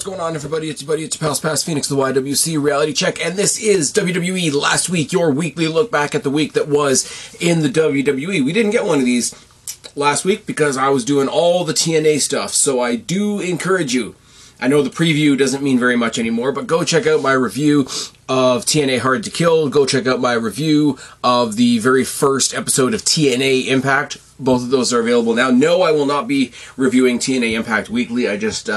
What's going on, everybody? It's your buddy, it's your pals, Past Phoenix, the YWC Reality Check, and this is WWE Last Week, your weekly look back at the week that was in the WWE. We didn't get one of these last week because I was doing all the TNA stuff, so I do encourage you. I know the preview doesn't mean very much anymore, but go check out my review of TNA Hard to Kill. Go check out my review of the very first episode of TNA Impact. Both of those are available now. No, I will not be reviewing TNA Impact weekly. I just,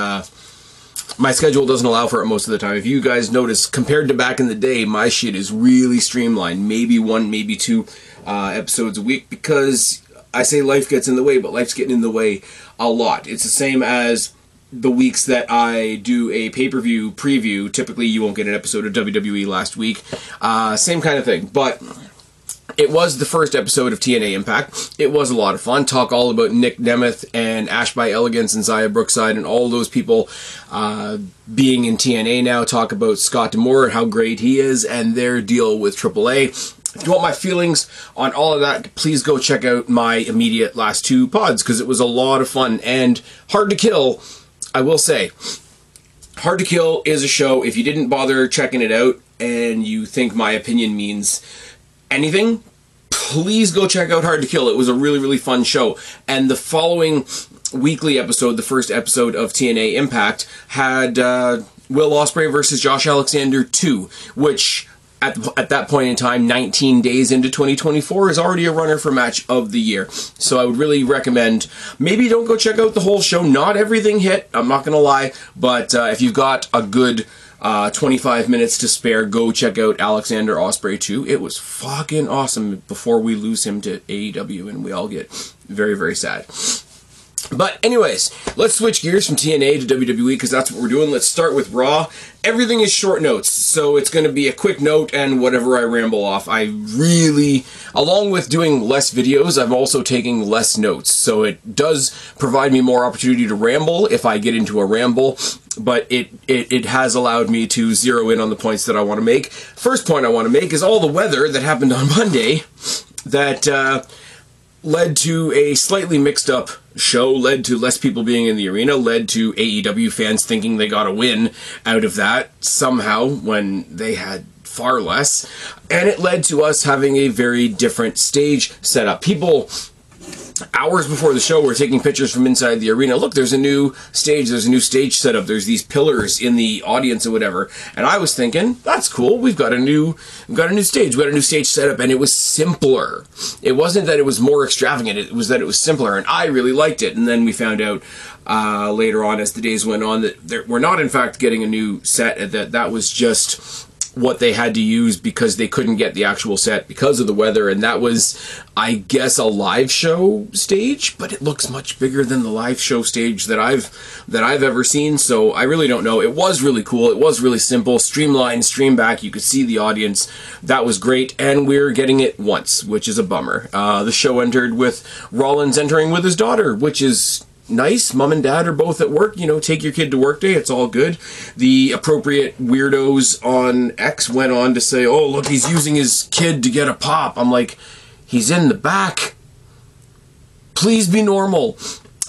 my schedule doesn't allow for it most of the time. If you guys notice, compared to back in the day, my shit is really streamlined. Maybe one, maybe two episodes a week because I say life gets in the way, but life's getting in the way a lot. It's the same as the weeks that I do a pay-per-view preview. Typically you won't get an episode of WWE Last Week. Same kind of thing, but it was the first episode of TNA Impact. It was a lot of fun. Talk all about Nick Nemeth and Ash by Elegance and Zaya Brookside and all those people being in TNA now. Talk about Scott D'Amore and how great he is and their deal with AAA. If you want my feelings on all of that, please go check out my immediate last two pods because it was a lot of fun and Hard to Kill. I will say, Hard to Kill is a show, if you didn't bother checking it out and you think my opinion means anything, please go check out Hard to Kill. It was a really, really fun show. And the following weekly episode, the first episode of TNA Impact, had Will Ospreay versus Josh Alexander 2, which at that point in time, 19 days into 2024, is already a runner for match of the year. So I would really recommend, maybe don't go check out the whole show. Not everything hit, I'm not going to lie. But if you've got a good 25 minutes to spare, go check out Alexander Ospreay 2. It was fucking awesome before we lose him to AEW and we all get very, very sad. But anyways, let's switch gears from TNA to WWE because that's what we're doing. Let's start with Raw. Everything is short notes, so it's going to be a quick note and whatever I ramble off. I really, along with doing less videos, I'm also taking less notes. So it does provide me more opportunity to ramble if I get into a ramble, but it has allowed me to zero in on the points that I want to make. First point I want to make is all the weather that happened on Monday that led to a slightly mixed up show, led to less people being in the arena, led to AEW fans thinking they got a win out of that somehow when they had far less, and it led to us having a very different stage setup. People hours before the show were taking pictures from inside the arena. Look, there's a new stage, there's a new stage setup, there's these pillars in the audience or whatever, and I was thinking, that's cool, we've got a new stage, we got a new stage setup, and it was simpler. It wasn't that it was more extravagant, it was that it was simpler, and I really liked it. And then we found out later on as the days went on that we're not in fact getting a new set, that was just what they had to use because they couldn't get the actual set because of the weather, and that was, I guess, a live show stage, but it looks much bigger than the live show stage that I've ever seen, so I really don't know. It was really cool, it was really simple, streamlined, stream back, you could see the audience, that was great, and we're getting it once, which is a bummer. The show entered with Rollins entering with his daughter, which is nice. Mom and dad are both at work, you know, take your kid to work day, it's all good. The appropriate weirdos on X went on to say, oh, look, he's using his kid to get a pop. I'm like, he's in the back. Please be normal.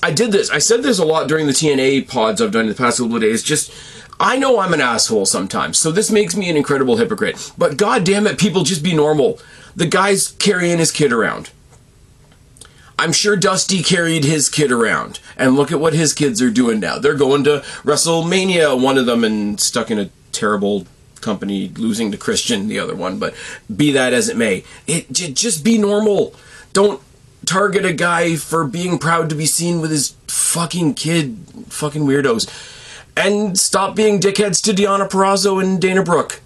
I did this. I said this a lot during the TNA pods I've done in the past couple of days. Just, I know I'm an asshole sometimes, so this makes me an incredible hypocrite. But god damn it, people, just be normal. The guy's carrying his kid around. I'm sure Dusty carried his kid around, and look at what his kids are doing now. They're going to WrestleMania, one of them, and stuck in a terrible company, losing to Christian, the other one, but be that as it may. Just be normal. Don't target a guy for being proud to be seen with his fucking kid, fucking weirdos. And stop being dickheads to Deonna Purrazzo and Dana Brooke.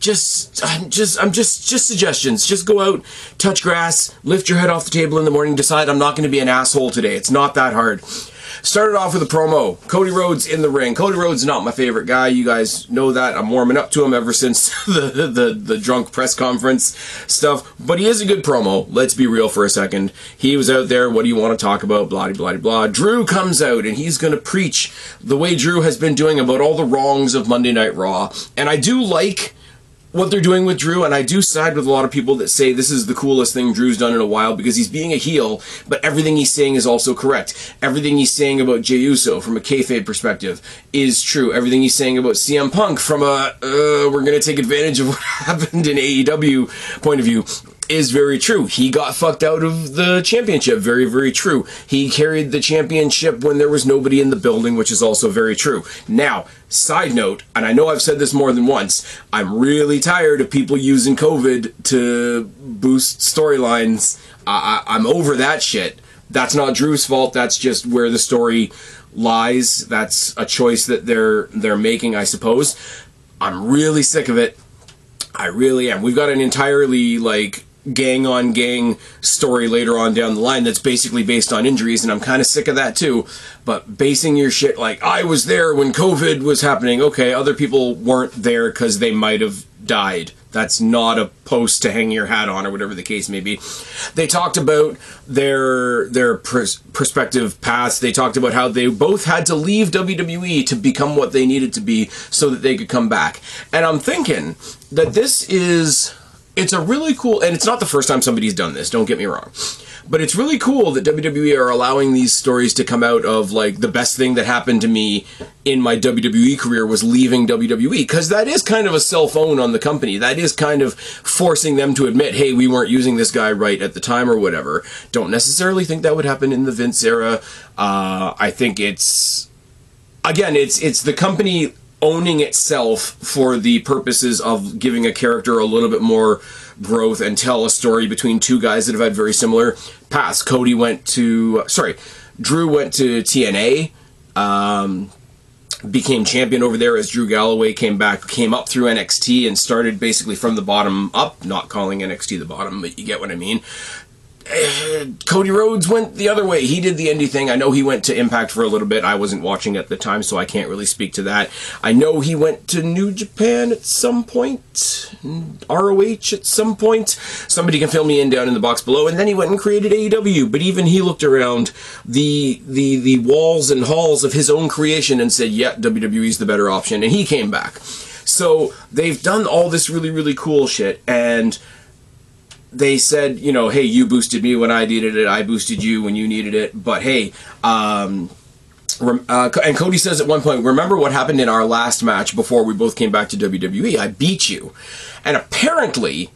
Just suggestions. Just go out, touch grass, lift your head off the table in the morning, decide I'm not going to be an asshole today. It's not that hard. Started off with a promo. Cody Rhodes in the ring. Cody Rhodes is not my favorite guy. You guys know that. I'm warming up to him ever since the drunk press conference stuff. But he is a good promo. Let's be real for a second. He was out there. What do you want to talk about? Blah, blah, blah. Drew comes out and he's going to preach the way Drew has been doing about all the wrongs of Monday Night Raw. And I do like what they're doing with Drew, and I do side with a lot of people that say this is the coolest thing Drew's done in a while because he's being a heel, but everything he's saying is also correct. Everything he's saying about Jey Uso from a kayfabe perspective is true. Everything he's saying about CM Punk from a, we're going to take advantage of what happened in AEW point of view is very true. He got fucked out of the championship. Very, very true. He carried the championship when there was nobody in the building, which is also very true. Now, side note, and I know I've said this more than once, I'm really tired of people using COVID to boost storylines. I'm over that shit. That's not Drew's fault. That's just where the story lies. That's a choice that they're making, I suppose. I'm really sick of it. I really am. We've got an entirely, like, gang on gang story later on down the line that's basically based on injuries, and I'm kind of sick of that too. But basing your shit like, I was there when COVID was happening, okay, other people weren't there because they might have died. That's not a post to hang your hat on, or whatever the case may be. They talked about their prospective past. They talked about how they both had to leave WWE to become what they needed to be so that they could come back. And I'm thinking that this is... It's a really cool, and it's not the first time somebody's done this, don't get me wrong, but it's really cool that WWE are allowing these stories to come out of, like, the best thing that happened to me in my WWE career was leaving WWE, because that is kind of a self-own on the company. That is kind of forcing them to admit, hey, we weren't using this guy right at the time or whatever. Don't necessarily think that would happen in the Vince era. I think it's, again, it's the company owning itself for the purposes of giving a character a little bit more growth and tell a story between two guys that have had very similar pasts. Cody went to, sorry, Drew went to TNA, became champion over there as Drew Galloway came back, came up through NXT and started basically from the bottom up, not calling NXT the bottom, but you get what I mean. Cody Rhodes went the other way. He did the indie thing. I know he went to Impact for a little bit. I wasn't watching at the time, so I can't really speak to that. I know he went to New Japan at some point, ROH at some point. Somebody can fill me in down in the box below. And then he went and created AEW, but even he looked around the walls and halls of his own creation and said, yeah, WWE's the better option, and he came back. So they've done all this really, really cool shit, and they said, you know, hey, you boosted me when I needed it. I boosted you when you needed it. But hey, and Cody says at one point, remember what happened in our last match before we both came back to WWE? I beat you. And apparently,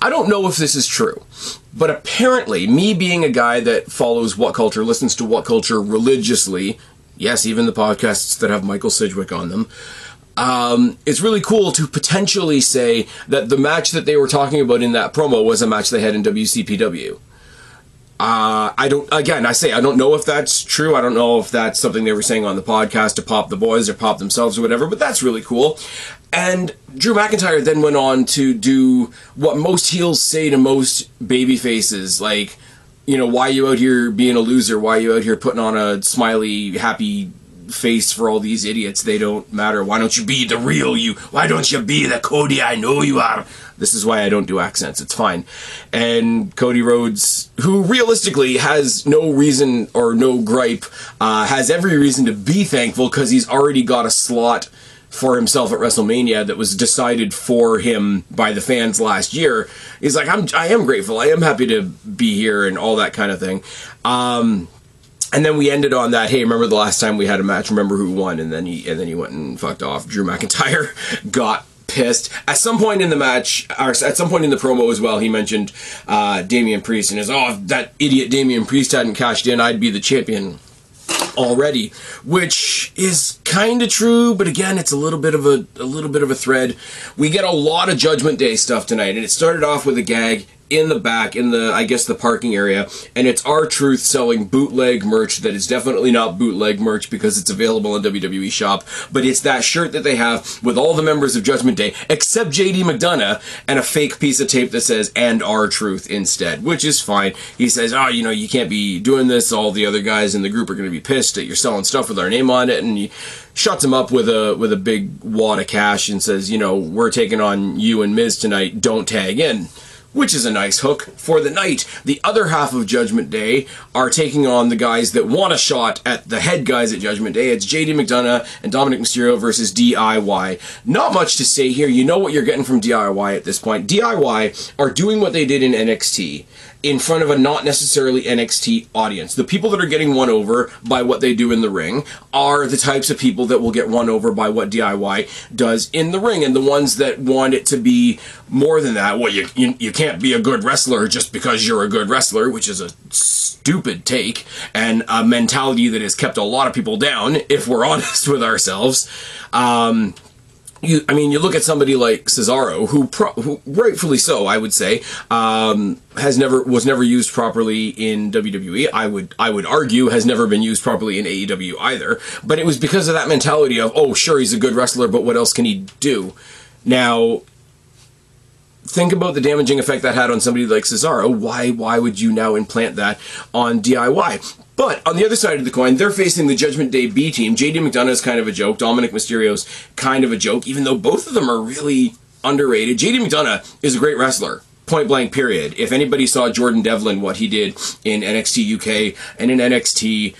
I don't know if this is true, but apparently, me being a guy that follows What Culture, listens to What Culture religiously, yes, even the podcasts that have Michael Sidgwick on them, it's really cool to potentially say that the match that they were talking about in that promo was a match they had in WCPW. I don't know if that's true. I don't know if that's something they were saying on the podcast to pop the boys or pop themselves or whatever, but that's really cool. And Drew McIntyre then went on to do what most heels say to most baby faces, like, you know, why are you out here being a loser? Why are you out here putting on a smiley, happy face for all these idiots? They don't matter. Why don't you be the real you? Why don't you be the Cody I know you are? This is why I don't do accents. It's fine. And Cody Rhodes, who realistically has no reason or no gripe, has every reason to be thankful because he's already got a slot for himself at WrestleMania that was decided for him by the fans last year. He's like, I am grateful. I am happy to be here and all that kind of thing. And then we ended on that, hey, remember the last time we had a match, remember who won, and then he went and fucked off. Drew McIntyre got pissed. At some point in the match, or at some point in the promo as well, he mentioned Damian Priest, and if that idiot Damian Priest hadn't cashed in, I'd be the champion already, which is kind of true, but again, it's a little bit of a thread. We get a lot of Judgment Day stuff tonight, and it started off with a gag in the back, in the, I guess, the parking area, and it's R-Truth selling bootleg merch that is definitely not bootleg merch because it's available on WWE Shop, but it's that shirt that they have with all the members of Judgment Day, except JD McDonagh, and a fake piece of tape that says, and R-Truth instead, which is fine. He says, oh, you know, you can't be doing this, all the other guys in the group are going to be pissed that you're selling stuff with our name on it, and he shuts him up with a big wad of cash and says, you know, we're taking on you and Miz tonight, don't tag in. which is a nice hook for the night. The other half of Judgment Day are taking on the guys that want a shot at the head guys at Judgment Day. It's JD McDonagh and Dominic Mysterio versus DIY. Not much to say here. You know what you're getting from DIY at this point. DIY are doing what they did in NXT in front of a not necessarily NXT audience. The people that are getting won over by what they do in the ring are the types of people that will get won over by what DIY does in the ring, and the ones that want it to be more than that. Well, you can't be a good wrestler just because you're a good wrestler, which is a stupid take and a mentality that has kept a lot of people down, if we're honest with ourselves. You look at somebody like Cesaro, who rightfully so, I would say, was never used properly in WWE. I would argue has never been used properly in AEW either. But it was because of that mentality of, oh, sure, he's a good wrestler, but what else can he do? Now, think about the damaging effect that had on somebody like Cesaro. Why would you now implant that on DIY? But on the other side of the coin, they're facing the Judgment Day B team. JD McDonough's kind of a joke. Dominic Mysterio's kind of a joke, even though both of them are really underrated. JD McDonagh is a great wrestler. Point blank, period. If anybody saw Jordan Devlin, what he did in NXT UK and in NXT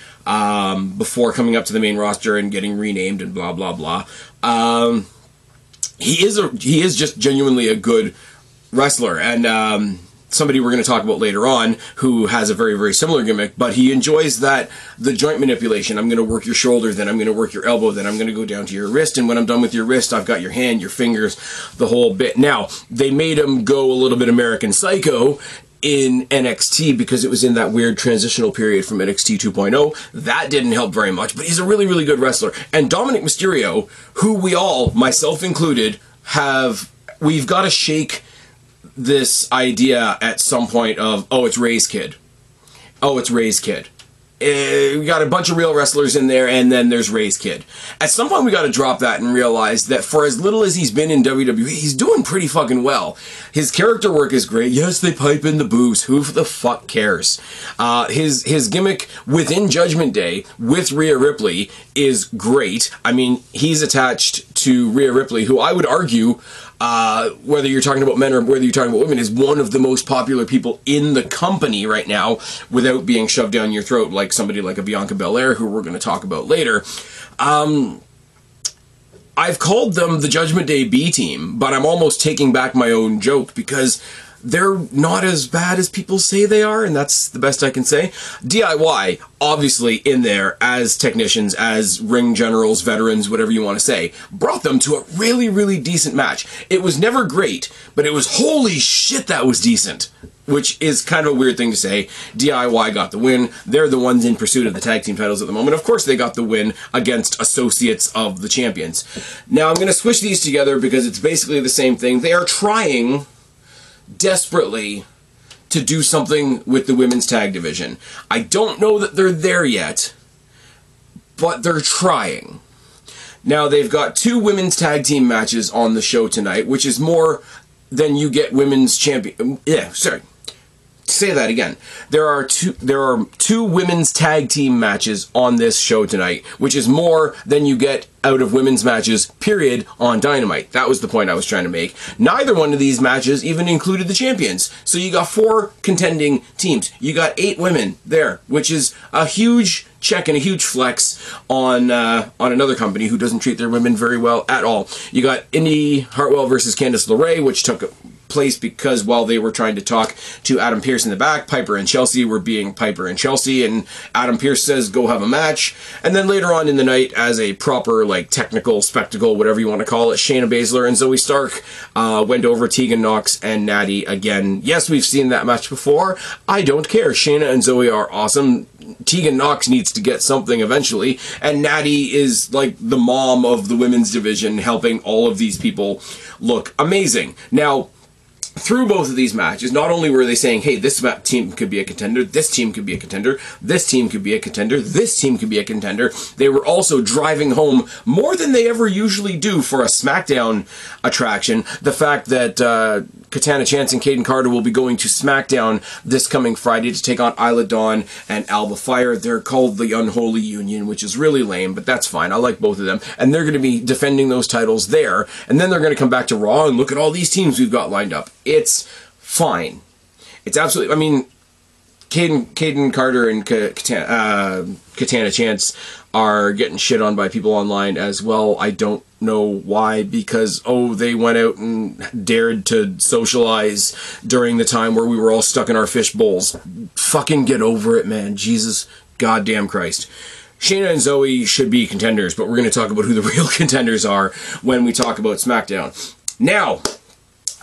before coming up to the main roster and getting renamed and blah, blah, blah. He is just genuinely a good wrestler. And somebody we're going to talk about later on who has a very, very similar gimmick, but he enjoys the joint manipulation. I'm going to work your shoulder, then I'm going to work your elbow, then I'm going to go down to your wrist, and when I'm done with your wrist, I've got your hand, your fingers, the whole bit. Now, they made him go a little bit American Psycho in NXT because it was in that weird transitional period from NXT 2.0. That didn't help very much, but he's a really, really good wrestler. And Dominic Mysterio, who we all, myself included, we've got to shake this idea at some point of, oh, it's Ray's kid. Oh, it's Ray's kid. We got a bunch of real wrestlers in there, and then there's Ray's kid. At some point, we got to drop that and realize that for as little as he's been in WWE, he's doing pretty fucking well. His character work is great. Yes, they pipe in the booze. Who the fuck cares? His gimmick within Judgment Day with Rhea Ripley is great. I mean, he's attached to Rhea Ripley, who I would argue, whether you're talking about men or whether you're talking about women, is one of the most popular people in the company right now without being shoved down your throat like somebody like a Bianca Belair, who we're going to talk about later. I've called them the Judgment Day B team, but I'm almost taking back my own joke because they're not as bad as people say they are, and that's the best I can say. DIY, obviously in there as technicians, as ring generals, veterans, whatever you want to say, brought them to a really, really decent match. It was never great, but it was, holy shit, that was decent, which is kind of a weird thing to say. DIY got the win. They're the ones in pursuit of the tag team titles at the moment. Of course, they got the win against associates of the champions. Now, I'm going to switch these together because it's basically the same thing. They are trying desperately to do something with the women's tag division. I don't know that they're there yet, but they're trying. Now, they've got two women's tag team matches on the show tonight, which is more than you get women's champion. Yeah, sorry. Say that again. There are two women's tag team matches on this show tonight, which is more than you get out of women's matches, period, on Dynamite. That was the point I was trying to make. Neither one of these matches even included the champions. So you got 4 contending teams. You got 8 women there, which is a huge check and a huge flex on another company who doesn't treat their women very well at all. You got Indy Hartwell versus Candice LeRae, which took place because while they were trying to talk to Adam Pearce in the back, Piper and Chelsea were being Piper and Chelsea, and Adam Pearce says, go have a match. And then later on in the night, as a proper, like, technical spectacle, whatever you want to call it, Shayna Baszler and Zoe Stark went over Tegan Nox and Natty again. Yes, we've seen that match before. I don't care. Shayna and Zoe are awesome. Tegan Nox needs to get something eventually, and Natty is like the mom of the women's division, helping all of these people look amazing. Now, through both of these matches, not only were they saying, hey, this team could be a contender, this team could be a contender, this team could be a contender, this team could be a contender, they were also driving home, more than they ever usually do for a SmackDown attraction, the fact that Katana Chance and Caden Carter will be going to SmackDown this coming Friday to take on Isla Dawn and Alba Fire. They're called the Unholy Union, which is really lame, but that's fine. I like both of them. And they're going to be defending those titles there, and then they're going to come back to Raw and look at all these teams we've got lined up. It's fine. It's absolutely, I mean, Caden Carter and Katana Chance are getting shit on by people online as well. I don't know why, because, oh, they went out and dared to socialize during the time where we were all stuck in our fish bowls. Fucking get over it, man. Jesus goddamn Christ. Shayna and Zoe should be contenders, but we're going to talk about who the real contenders are when we talk about SmackDown. Now,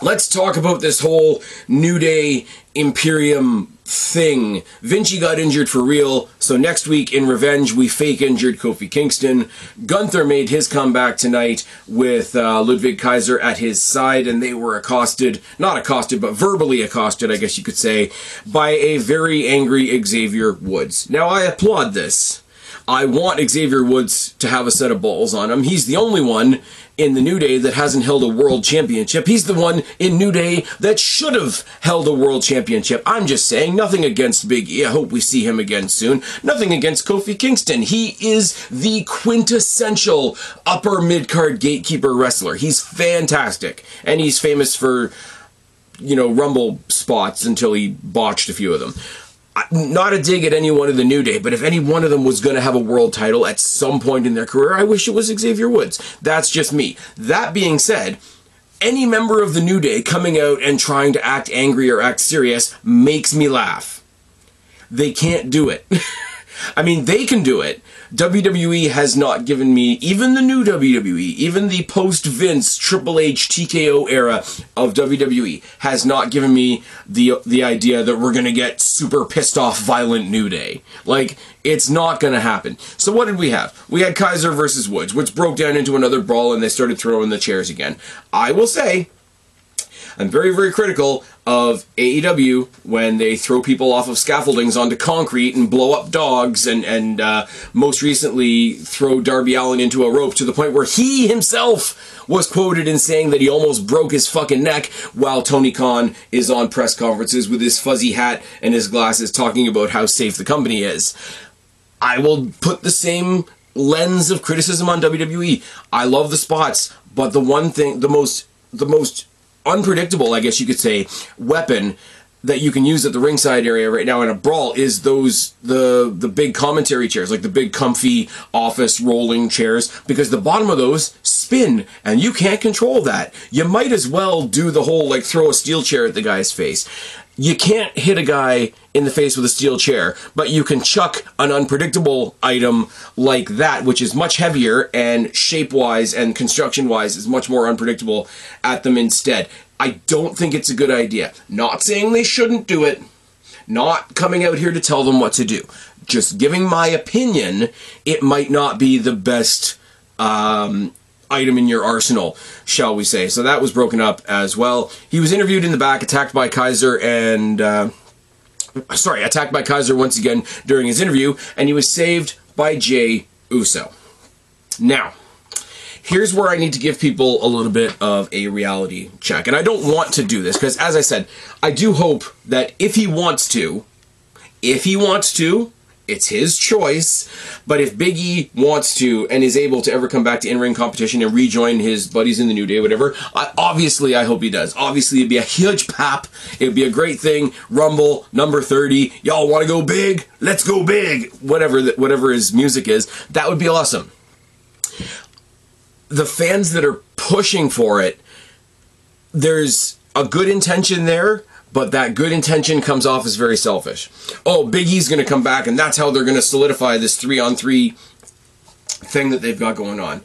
let's talk about this whole New Day Imperium thing. Vinci got injured for real, so next week in revenge we fake injured Kofi Kingston. Gunther made his comeback tonight with Ludwig Kaiser at his side, and they were accosted, not accosted, but verbally accosted, I guess you could say, by a very angry Xavier Woods. Now, I applaud this. I want Xavier Woods to have a set of balls on him. He's the only one in the New Day that hasn't held a world championship. He's the one in New Day that should have held a world championship. I'm just saying, nothing against Big E. I hope we see him again soon. Nothing against Kofi Kingston. He is the quintessential upper mid-card gatekeeper wrestler. He's fantastic. And he's famous for, you know, Rumble spots until he botched a few of them. Not a dig at any one of the New Day, but if any one of them was going to have a world title at some point in their career, I wish it was Xavier Woods. That's just me. That being said, any member of the New Day coming out and trying to act angry or act serious makes me laugh. They can't do it. I mean, they can do it. WWE has not given me, even the new WWE, even the post-Vince, Triple H, TKO era of WWE, has not given me the idea that we're going to get super pissed off, violent New Day. Like, it's not going to happen. So what did we have? We had Kaiser versus Woods, which broke down into another brawl, and they started throwing the chairs again. I will say, I'm very, very critical of AEW when they throw people off of scaffoldings onto concrete and blow up dogs and most recently throw Darby Allin into a rope to the point where he himself was quoted in saying that he almost broke his fucking neck while Tony Khan is on press conferences with his fuzzy hat and his glasses talking about how safe the company is. I will put the same lens of criticism on WWE. I love the spots, but the one thing, the most unpredictable, I guess you could say, weapon that you can use at the ringside area right now in a brawl is those the big commentary chairs, like the big comfy office rolling chairs, because the bottom of those spin and you can't control that. You might as well do the whole like throw a steel chair at the guy's face. You can't hit a guy in the face with a steel chair, but you can chuck an unpredictable item like that, which is much heavier and shape-wise and construction-wise is much more unpredictable at them instead. I don't think it's a good idea. Not saying they shouldn't do it. Not coming out here to tell them what to do. Just giving my opinion, it might not be the best item in your arsenal, shall we say. So that was broken up as well. He was interviewed in the back, attacked by Kaiser and... Sorry, attacked by Kaiser once again during his interview, and he was saved by Jey Uso. Now, here's where I need to give people a little bit of a reality check. And I don't want to do this, because as I said, I do hope that if he wants to, it's his choice, but if Big E wants to and is able to ever come back to in-ring competition and rejoin his buddies in the New Day, whatever, I hope he does. Obviously, it'd be a huge pop. It'd be a great thing. Rumble, number 30. Y'all want to go big? Let's go big. Whatever his music is, that would be awesome. The fans that are pushing for it, there's a good intention there, but that good intention comes off as very selfish. Oh, Big E's going to come back, and that's how they're going to solidify this 3-on-3 thing that they've got going on.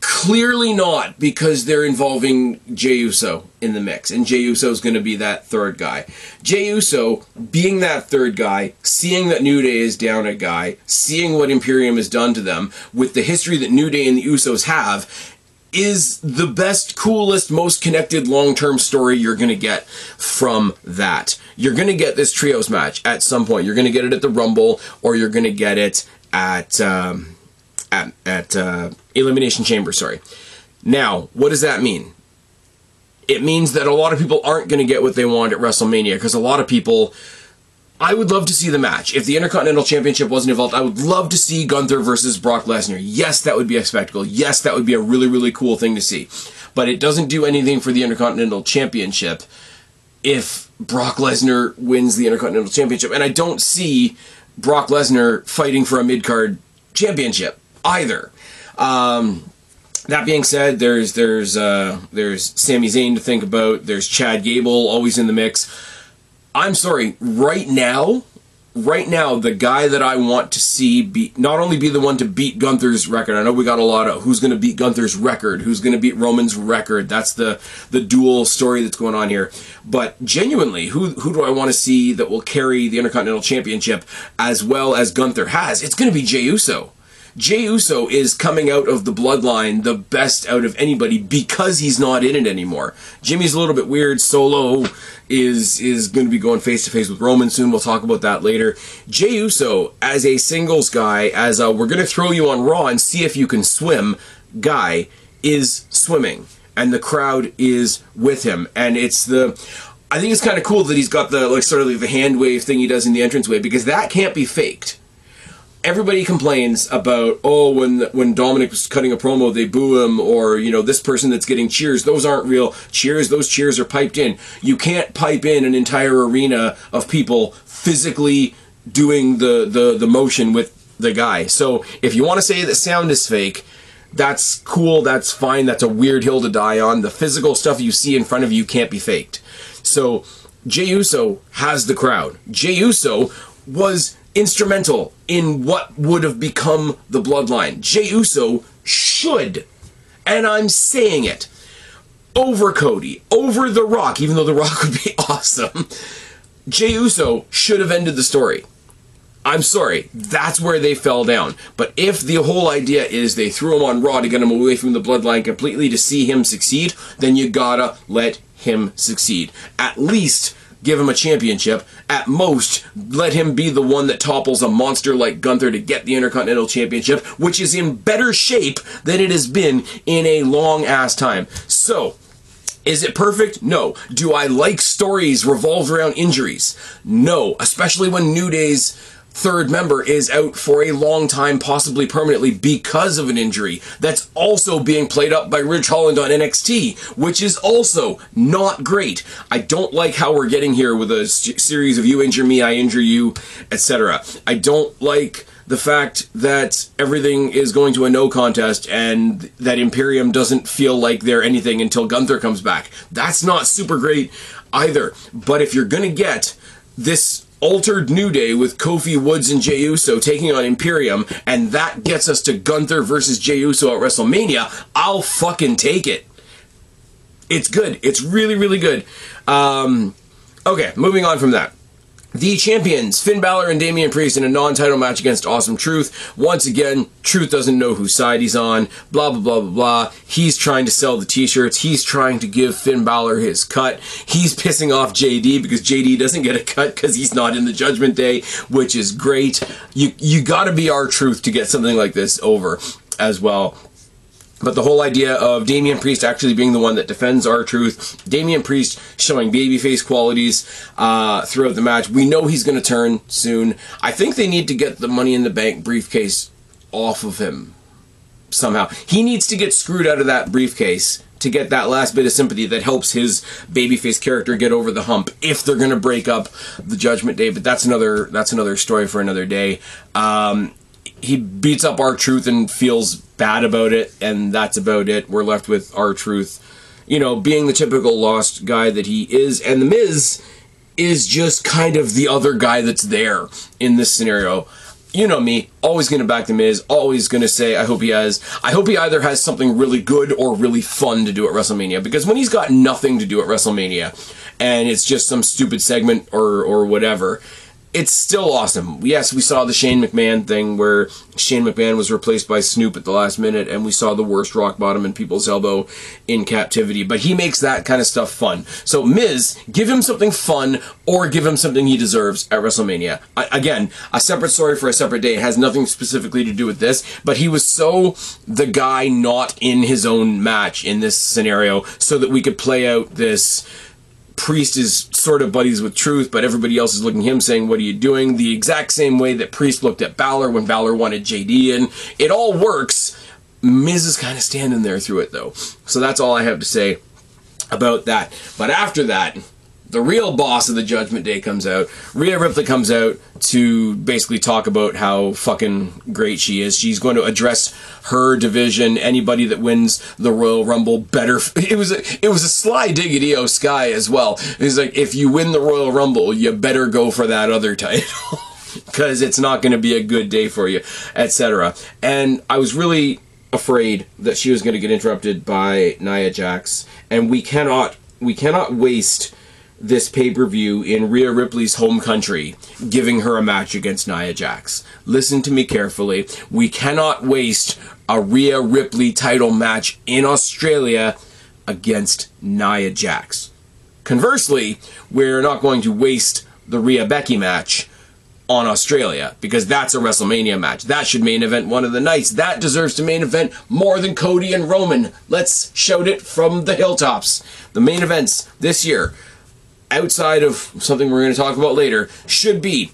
Clearly not, because they're involving Jey Uso in the mix, and Jey Uso's going to be that third guy. Jey Uso, being that third guy, seeing that New Day is down a guy, seeing what Imperium has done to them, with the history that New Day and the Usos have, is the best, coolest, most connected long-term story you're going to get from that. You're going to get this trios match at some point. You're going to get it at the Rumble, or you're going to get it at Elimination Chamber, sorry. Now, what does that mean? It means that a lot of people aren't going to get what they want at WrestleMania, because a lot of people... I would love to see the match. If the Intercontinental Championship wasn't involved, I would love to see Gunther versus Brock Lesnar. Yes, that would be a spectacle. Yes, that would be a really, really cool thing to see. But it doesn't do anything for the Intercontinental Championship. if Brock Lesnar wins the Intercontinental Championship. And I don't see Brock Lesnar fighting for a mid-card championship either. That being said, there's Sami Zayn to think about. There's Chad Gable always in the mix. I'm sorry, right now, the guy that I want to see not only be the one to beat Gunther's record. I know we got a lot of who's going to beat Gunther's record, who's going to beat Roman's record. That's the dual story that's going on here. But genuinely, who do I want to see that will carry the Intercontinental Championship as well as Gunther has? It's going to be Jey Uso. Jey Uso is coming out of the bloodline the best out of anybody because he's not in it anymore. Jimmy's a little bit weird. Solo is going to be going face-to-face with Roman soon. We'll talk about that later. Jey Uso, as a singles guy, as a we're going to throw you on Raw and see if you can swim guy, is swimming. And the crowd is with him. And it's the... I think it's kind of cool that he's got the like sort of like the hand wave thing he does in the entranceway, because that can't be faked. Everybody complains about, oh, when Dominic was cutting a promo, they boo him, or, you know, this person that's getting cheers, those aren't real cheers, those cheers are piped in. You can't pipe in an entire arena of people physically doing the motion with the guy. So if you want to say that sound is fake, that's cool, that's fine, that's a weird hill to die on. The physical stuff you see in front of you can't be faked. So Jey Uso has the crowd. Jey Uso was instrumental in what would have become the bloodline. Jey Uso should, and I'm saying it, over Cody, over The Rock, even though The Rock would be awesome, Jey Uso should have ended the story. I'm sorry, that's where they fell down. But if the whole idea is they threw him on Raw to get him away from the bloodline completely to see him succeed, then you gotta let him succeed. At least give him a championship. At most, let him be the one that topples a monster like Gunther to get the Intercontinental Championship, which is in better shape than it has been in a long-ass time. So, is it perfect? No. Do I like stories revolved around injuries? No. Especially when New Day's third member is out for a long time, possibly permanently, because of an injury that's also being played up by Ridge Holland on NXT, which is also not great. I don't like how we're getting here with a series of you injure me, I injure you, etc. I don't like the fact that everything is going to a no contest and that Imperium doesn't feel like they're anything until Gunther comes back. That's not super great either. But if you're going to get this altered New Day with Kofi, Woods, and Jey Uso taking on Imperium, and that gets us to Gunther versus Jey Uso at WrestleMania, I'll fucking take it. It's good. It's really, really good. Okay, moving on from that. The champions, Finn Balor and Damian Priest, in a non-title match against Awesome Truth. Once again, Truth doesn't know whose side he's on, blah, blah, blah, blah, blah. He's trying to sell the t-shirts. He's trying to give Finn Balor his cut. He's pissing off JD because JD doesn't get a cut because he's not in the Judgment Day, which is great. You gotta be R-Truth to get something like this over as well. But the whole idea of Damian Priest actually being the one that defends R-Truth, Damian Priest showing babyface qualities throughout the match. We know he's going to turn soon. I think they need to get the Money in the Bank briefcase off of him somehow. He needs to get screwed out of that briefcase to get that last bit of sympathy that helps his babyface character get over the hump if they're going to break up the Judgment Day. But that's another story for another day. He beats up R-Truth and feels bad about it, and that's about it. We're left with R-Truth, you know, being the typical lost guy that he is, and The Miz is just kind of the other guy that's there in this scenario. You know me, always going to back The Miz, always going to say I hope he either has something really good or really fun to do at WrestleMania, because when he's got nothing to do at WrestleMania, and it's just some stupid segment or whatever, it's still awesome. Yes, we saw the Shane McMahon thing where Shane McMahon was replaced by Snoop at the last minute, and we saw the worst rock bottom and people's elbow in captivity, but he makes that kind of stuff fun. So Miz, give him something fun or give him something he deserves at WrestleMania. Again, a separate story for a separate day. It has nothing specifically to do with this, but he was so the guy not in his own match in this scenario so that we could play out this Priest is sort of buddies with Truth, but everybody else is looking at him saying, what are you doing? The exact same way that Priest looked at Balor when Balor wanted JD in. It all works. Miz is kind of standing there through it, though. So that's all I have to say about that. But after that, the real boss of the Judgment Day comes out. Rhea Ripley comes out to basically talk about how fucking great she is. She's going to address her division. Anybody that wins the Royal Rumble better. It was a sly dig at Io Sky as well. He's like, if you win the Royal Rumble, you better go for that other title because it's not going to be a good day for you, etc. And I was really afraid that she was going to get interrupted by Nia Jax, and we cannot waste this pay-per-view in Rhea Ripley's home country giving her a match against Nia Jax. Listen to me carefully. We cannot waste a Rhea Ripley title match in Australia against Nia Jax. Conversely, we're not going to waste the Rhea Becky match on Australia, because that's a WrestleMania match. That should main event one of the nights. That deserves to main event more than Cody and Roman. Let's shout it from the hilltops. The main events this year, outside of something we're going to talk about later, should be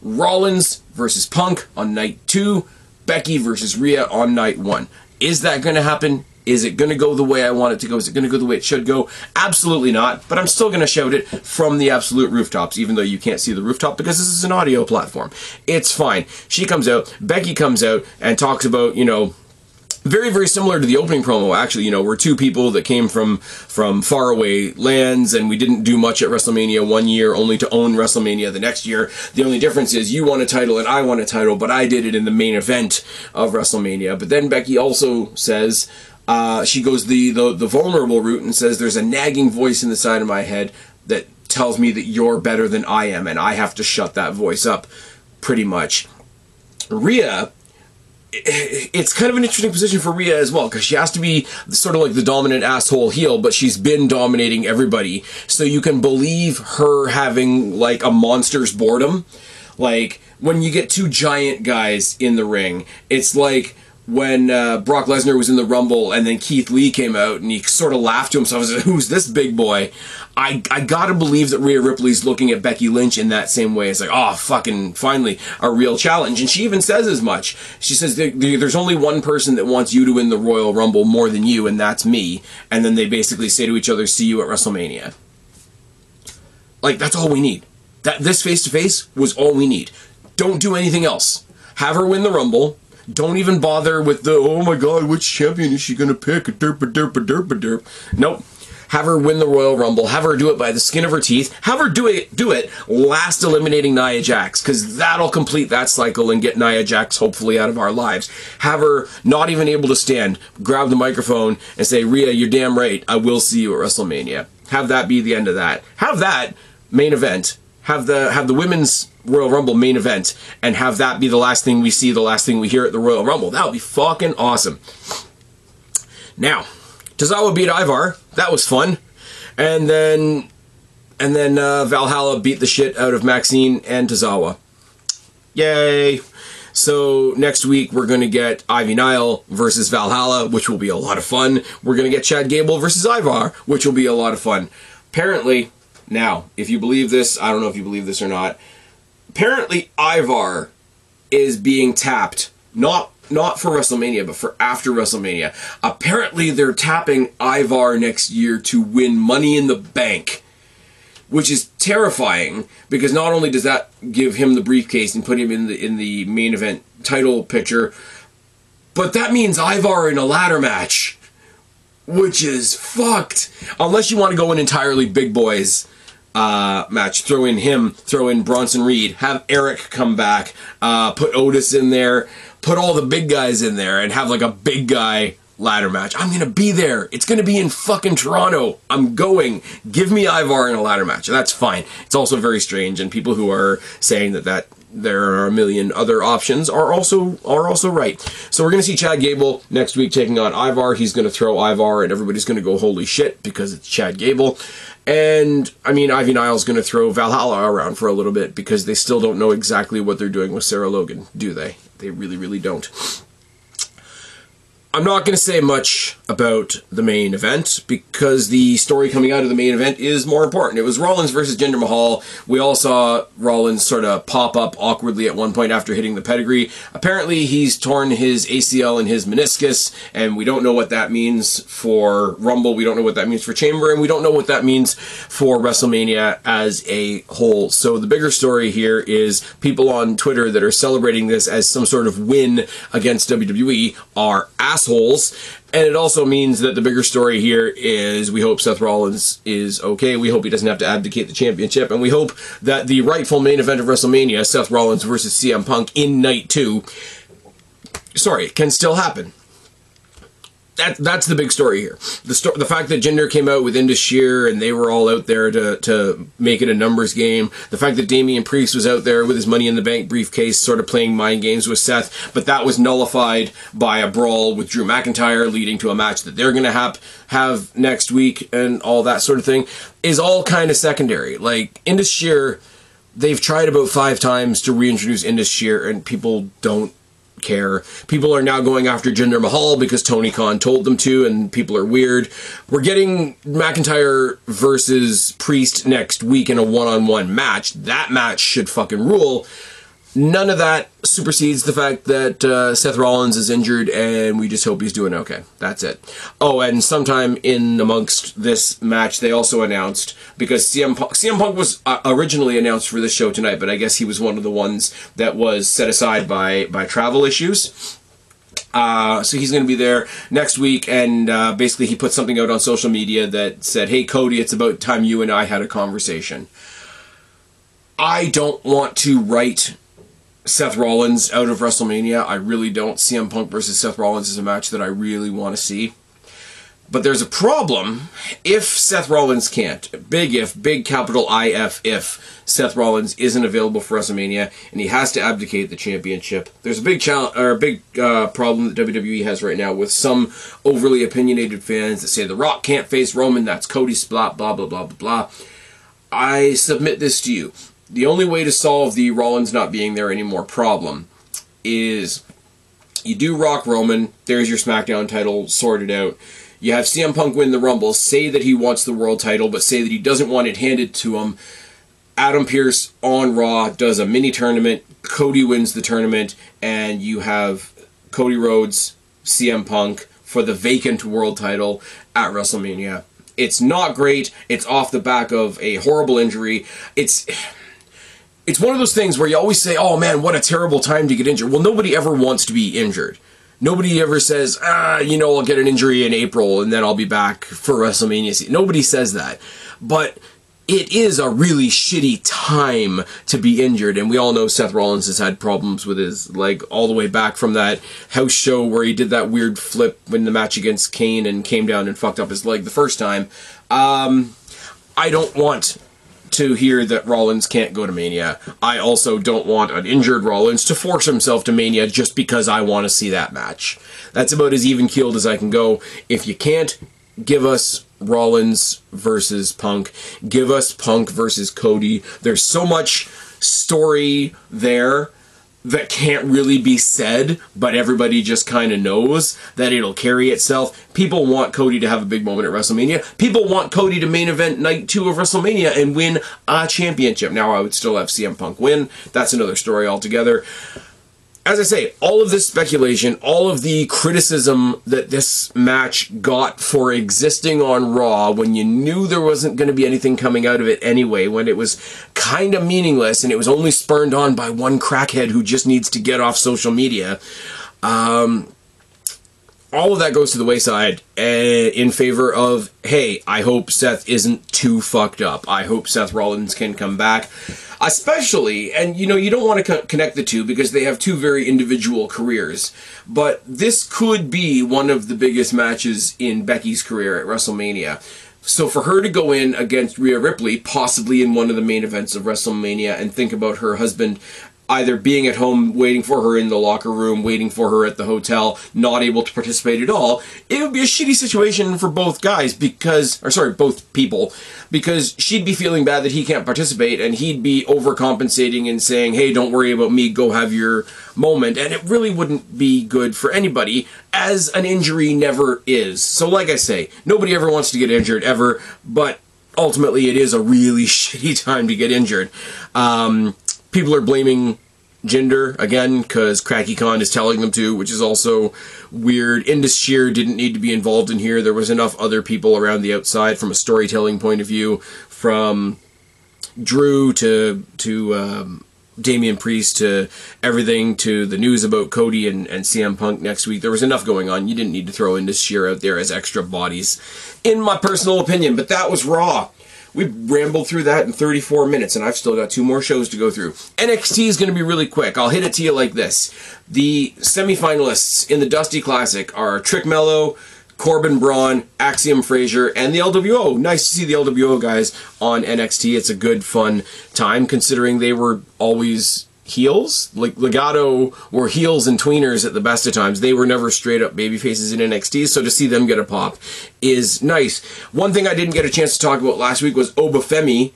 Rollins versus Punk on night 2, Becky versus Rhea on night 1. Is that going to happen? Is it going to go the way I want it to go? Is it going to go the way it should go? Absolutely not, but I'm still going to shout it from the absolute rooftops, even though you can't see the rooftop because this is an audio platform. It's fine. She comes out, Becky comes out, and talks about, you know, very, very similar to the opening promo, actually. You know, we're two people that came from faraway lands, and we didn't do much at WrestleMania one year, only to own WrestleMania the next year. The only difference is you want a title and I want a title, but I did it in the main event of WrestleMania. But then Becky also says, she goes the vulnerable route and says, there's a nagging voice in the side of my head that tells me that you're better than I am, and I have to shut that voice up, pretty much. Rhea, it's kind of an interesting position for Rhea as well, because she has to be sort of like the dominant asshole heel, but she's been dominating everybody, so you can believe her having, like, a monster's boredom. Like, when you get two giant guys in the ring, it's like when Brock Lesnar was in the Rumble and then Keith Lee came out and he sort of laughed to himself and said, who's this big boy? I gotta believe that Rhea Ripley's looking at Becky Lynch in that same way. It's like, oh, fucking, finally, a real challenge. And she even says as much. She says, there's only one person that wants you to win the Royal Rumble more than you, and that's me. And then they basically say to each other, see you at WrestleMania. Like, that's all we need. This face-to-face was all we need. Don't do anything else. Have her win the Rumble. Don't even bother with the, oh my god, which champion is she going to pick? Derp-a-derp-a-derp-a-derp. Nope. Have her win the Royal Rumble. Have her do it by the skin of her teeth. Have her do it last, eliminating Nia Jax, because that'll complete that cycle and get Nia Jax hopefully out of our lives. Have her not even able to stand. Grab the microphone and say, Rhea, you're damn right. I will see you at WrestleMania. Have that be the end of that. Have that main event. Have the women's Royal Rumble main event, and have that be the last thing we see, the last thing we hear at the Royal Rumble. That would be fucking awesome. Now, Tozawa beat Ivar. That was fun. And then Valhalla beat the shit out of Maxine and Tozawa. Yay! So next week we're going to get Ivy Nile versus Valhalla, which will be a lot of fun. We're going to get Chad Gable versus Ivar, which will be a lot of fun. Apparently, now, if you believe this, I don't know if you believe this or not, apparently Ivar is being tapped, not for WrestleMania, but for after WrestleMania. Apparently they're tapping Ivar next year to win Money in the Bank, which is terrifying, because not only does that give him the briefcase and put him in the main event title picture, but that means Ivar in a ladder match, which is fucked. Unless you want to go in entirely big boys match, throw in him, throw in Bronson Reed, have Eric come back, put Otis in there, put all the big guys in there, and have like a big guy ladder match. I'm gonna be there. It's gonna be in fucking Toronto. I'm going. Give me Ivar in a ladder match. That's fine. It's also very strange, and people who are saying that there are a million other options are also right. So we're going to see Chad Gable next week taking on Ivar. He's going to throw Ivar, and everybody's going to go, holy shit, because it's Chad Gable. And, I mean, Ivy Nile's going to throw Valhalla around for a little bit, because they still don't know exactly what they're doing with Sarah Logan, do they? They really, really don't. I'm not going to say much about the main event, because the story coming out of the main event is more important. It was Rollins versus Jinder Mahal. We all saw Rollins sort of pop up awkwardly at one point after hitting the pedigree. Apparently he's torn his ACL and his meniscus, and we don't know what that means for Rumble, we don't know what that means for Chamber, and we don't know what that means for WrestleMania as a whole. So the bigger story here is people on Twitter that are celebrating this as some sort of win against WWE are assholes. And it also means that the bigger story here is we hope Seth Rollins is okay. We hope he doesn't have to abdicate the championship. And we hope that the rightful main event of WrestleMania, Seth Rollins versus CM Punk in night two, can still happen. That's the big story here. The fact that Jinder came out with Indus Shear and they were all out there to make it a numbers game. The fact that Damian Priest was out there with his Money in the Bank briefcase sort of playing mind games with Seth, but that was nullified by a brawl with Drew McIntyre leading to a match that they're going to have next week and all that sort of thing is all kind of secondary. Like, Indus Shear, they've tried about 5 times to reintroduce Indus Shear and people don't care. People are now going after Jinder Mahal because Tony Khan told them to, and people are weird. We're getting McIntyre versus Priest next week in a one-on-one match. That match should fucking rule. None of that supersedes the fact that Seth Rollins is injured, and we just hope he's doing okay. That's it. Oh, and sometime in amongst this match, they also announced, because CM Punk was originally announced for this show tonight, but I guess he was one of the ones that was set aside by travel issues. So he's going to be there next week, and basically he put something out on social media that said, "Hey, Cody, it's about time you and I had a conversation." I don't want to write Seth Rollins out of WrestleMania. I really don't. CM Punk versus Seth Rollins is a match that I really want to see. But there's a problem if Seth Rollins can't. Big if, big capital IF if Seth Rollins isn't available for WrestleMania and he has to abdicate the championship. There's a big challenge, or a big problem that WWE has right now with some overly opinionated fans that say The Rock can't face Roman, that's Cody's spot, blah, blah, blah, blah, blah. I submit this to you. The only way to solve the Rollins not being there anymore problem is you do Rock Roman, there's your SmackDown title sorted out. You have CM Punk win the Rumble, say that he wants the world title, but say that he doesn't want it handed to him. Adam Pearce on Raw does a mini tournament, Cody wins the tournament, and you have Cody Rhodes, CM Punk for the vacant world title at WrestleMania. It's not great, it's off the back of a horrible injury. It's one of those things where you always say, oh man, what a terrible time to get injured. Well, nobody ever wants to be injured. Nobody ever says, I'll get an injury in April and then I'll be back for WrestleMania season. Nobody says that. But it is a really shitty time to be injured, and we all know Seth Rollins has had problems with his leg all the way back from that house show where he did that weird flip in the match against Kane and came down and fucked up his leg the first time. I don't want to hear that Rollins can't go to Mania. I also don't want an injured Rollins to force himself to Mania just because I want to see that match. That's about as even-keeled as I can go. If you can't, give us Rollins versus Punk. Give us Punk versus Cody. There's so much story there that can't really be said, but everybody just kind of knows that it'll carry itself. People want Cody to have a big moment at WrestleMania. People want Cody to main event night 2 of WrestleMania and win a championship. Now, I would still have CM Punk win. That's another story altogether. As I say, all of this speculation, all of the criticism that this match got for existing on Raw when you knew there wasn't going to be anything coming out of it anyway, when it was kind of meaningless and it was only spurned on by one crackhead who just needs to get off social media, all of that goes to the wayside in favor of, hey, I hope Seth isn't too fucked up. I hope Seth Rollins can come back. Especially, and you don't want to connect the two because they have two very individual careers, but this could be one of the biggest matches in Becky's career at WrestleMania. So for her to go in against Rhea Ripley, possibly in one of the main events of WrestleMania, and think about her husband either being at home, waiting for her in the locker room, waiting for her at the hotel, not able to participate at all, it would be a shitty situation for both guys because, or sorry, both people, because she'd be feeling bad that he can't participate and he'd be overcompensating and saying, hey, don't worry about me, go have your moment, and it really wouldn't be good for anybody, as an injury never is. So like I say, nobody ever wants to get injured, ever, but ultimately it is a really shitty time to get injured. People are blaming gender, again, because CrackyCon is telling them to, which is also weird. Indus Shear didn't need to be involved in here. There was enough other people around the outside from a storytelling point of view, from Drew to Damian Priest to everything, to the news about Cody and CM Punk next week. There was enough going on. You didn't need to throw Indus Shear out there as extra bodies, in my personal opinion, but that was Raw. We rambled through that in 34 minutes, and I've still got two more shows to go through. NXT is going to be really quick. I'll hit it to you like this. The semifinalists in the Dusty Classic are Trick Mello, Corbin Braun, Axiom Frazier, and the LWO. Nice to see the LWO guys on NXT. It's a good, fun time, considering they were always heels. Like, Legado were heels and tweeners at the best of times. They were never straight up babyfaces in NXT, so to see them get a pop is nice. One thing I didn't get a chance to talk about last week was Obafemi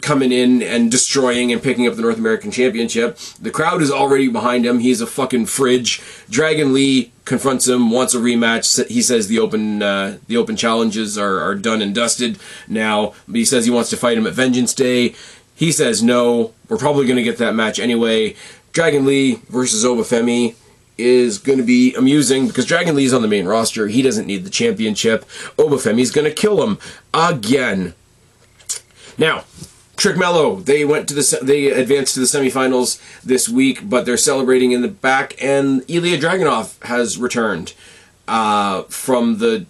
coming in and destroying and picking up the North American Championship. The crowd is already behind him. He's a fucking fridge. Dragon Lee confronts him, wants a rematch. He says the open challenges are done and dusted now. But he says he wants to fight him at Vengeance Day. He says no, we're probably going to get that match anyway. Dragon Lee versus Obafemi is going to be amusing because Dragon Lee's on the main roster. He doesn't need the championship. Obafemi's going to kill him again. Now, Trick Mello, they advanced to the semifinals this week, but they're celebrating in the back, and Ilya Dragunov has returned from the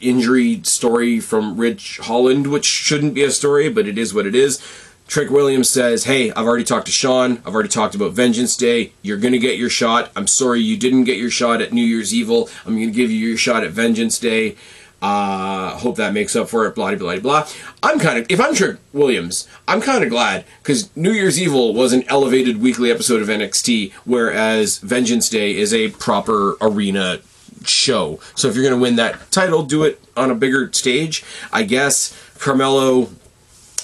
injury story from Ridge Holland, which shouldn't be a story, but it is what it is. Trick Williams says, hey, I've already talked to Sean, I've already talked about Vengeance Day, you're going to get your shot, I'm sorry you didn't get your shot at New Year's Evil, I'm going to give you your shot at Vengeance Day, hope that makes up for it, blah, blah, blah. If I'm Trick Williams, I'm kind of glad, because New Year's Evil was an elevated weekly episode of NXT, whereas Vengeance Day is a proper arena show. So if you're going to win that title, do it on a bigger stage, I guess. Carmelo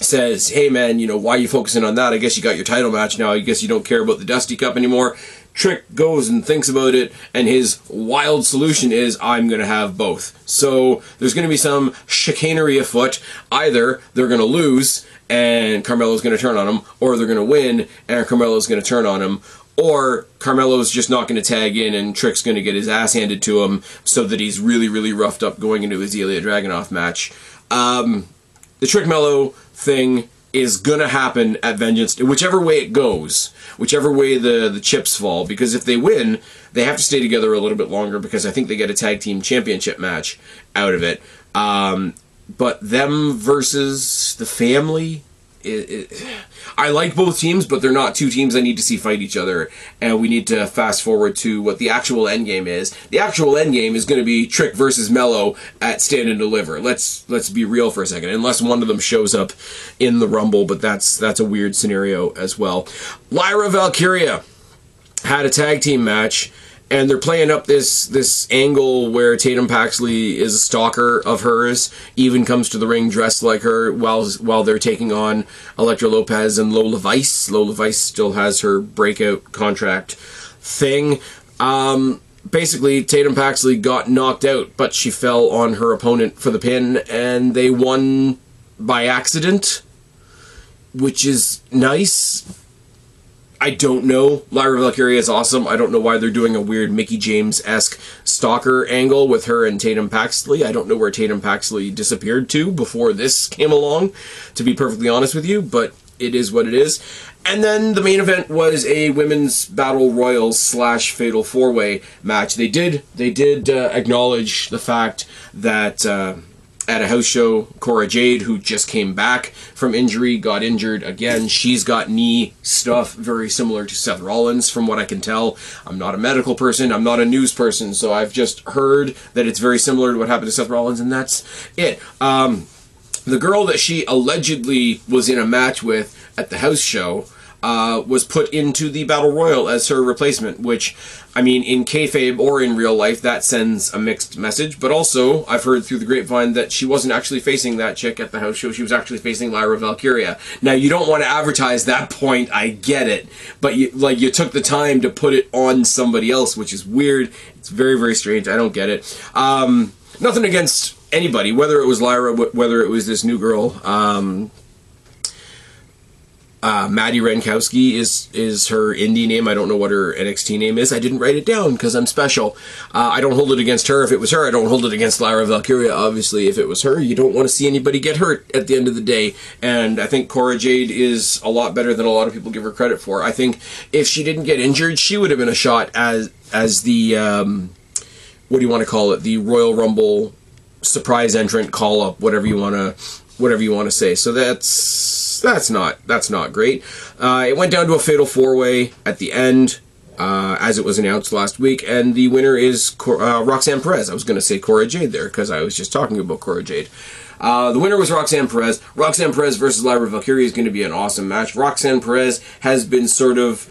says, hey man, you know, why are you focusing on that? I guess you got your title match now. I guess you don't care about the Dusty Cup anymore. Trick goes and thinks about it, and his wild solution is, I'm going to have both. So there's going to be some chicanery afoot. Either they're going to lose, and Carmelo's going to turn on him, or they're going to win, and Carmelo's going to turn on him, or Carmelo's just not going to tag in, and Trick's going to get his ass handed to him so that he's really, really roughed up going into his Ilya Dragunov match. The Trick Mello thing is gonna happen at Vengeance, whichever way it goes, whichever way the chips fall, because if they win, they have to stay together a little bit longer, because I think they get a tag team championship match out of it. But them versus the family, I like both teams, but they're not two teams I need to see fight each other, and we need to fast forward to what the actual endgame is. The actual endgame is going to be Trick versus Mello at Stand and Deliver. Let's be real for a second, unless one of them shows up in the Rumble, but that's a weird scenario as well. Lyra Valkyria had a tag team match, and they're playing up this angle where Tatum Paxley is a stalker of hers, even comes to the ring dressed like her while they're taking on Electra Lopez and Lola Vice. Lola Vice still has her breakout contract thing. Basically, Tatum Paxley got knocked out, but she fell on her opponent for the pin, and they won by accident, which is nice. I don't know. Lyra Valkyria is awesome. I don't know why they're doing a weird Mickey James-esque stalker angle with her and Tatum Paxley. I don't know where Tatum Paxley disappeared to before this came along, to be perfectly honest with you, but it is what it is. And then the main event was a women's battle royal / fatal four-way match. They did acknowledge the fact that at a house show, Cora Jade, who just came back from injury, got injured again. She's got knee stuff very similar to Seth Rollins, from what I can tell. I'm not a medical person. I'm not a news person, so I've just heard that it's very similar to what happened to Seth Rollins, and that's it. The girl that she allegedly was in a match with at the house show was put into the Battle Royal as her replacement, which, I mean, in kayfabe or in real life, that sends a mixed message. But also, I've heard through the grapevine that she wasn't actually facing that chick at the house show. She was actually facing Lyra Valkyria. Now, you don't want to advertise that point, I get it. But, you took the time to put it on somebody else, which is weird. It's very, very strange. I don't get it. Nothing against anybody, whether it was Lyra, whether it was this new girl. Maddie Renkowski is her indie name. I don't know what her NXT name is. I didn't write it down because I'm special. I don't hold it against her if it was her. I don't hold it against Lyra Valkyria, obviously, if it was her. You don't want to see anybody get hurt at the end of the day. And I think Cora Jade is a lot better than a lot of people give her credit for. I think if she didn't get injured, she would have been a shot as the, what do you want to call it? The Royal Rumble surprise entrant call-up, whatever you want to say. So that's not great. It went down to a fatal four-way at the end, as it was announced last week, and the winner is Roxanne Perez. I was going to say Cora Jade there because I was just talking about Cora Jade. The winner was Roxanne Perez. Roxanne Perez versus Lyra Valkyria is going to be an awesome match. Roxanne Perez has been sort of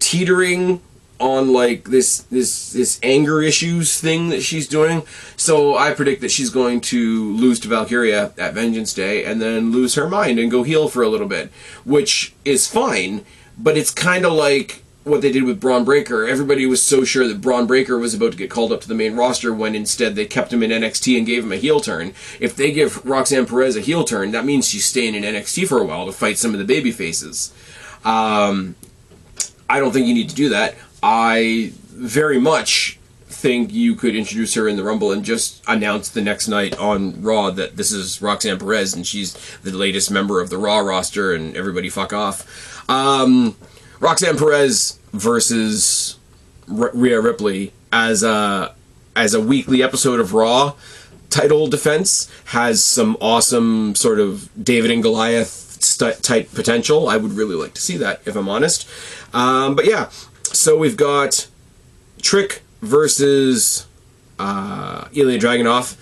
teetering on like this anger issues thing that she's doing. So I predict that she's going to lose to Valkyria at Vengeance Day and then lose her mind and go heel for a little bit, which is fine, but it's kind of like what they did with Braun Breaker. Everybody was so sure that Braun Breaker was about to get called up to the main roster when instead they kept him in NXT and gave him a heel turn. If they give Roxanne Perez a heel turn, that means she's staying in NXT for a while to fight some of the baby faces. I don't think you need to do that. I very much think you could introduce her in the Rumble and just announce the next night on Raw that this is Roxanne Perez and she's the latest member of the Raw roster and everybody fuck off. Roxanne Perez versus Rhea Ripley as a weekly episode of Raw title defense has some awesome sort of David and Goliath type potential. I would really like to see that, if I'm honest. But yeah. So we've got Trick versus Ilya Dragunov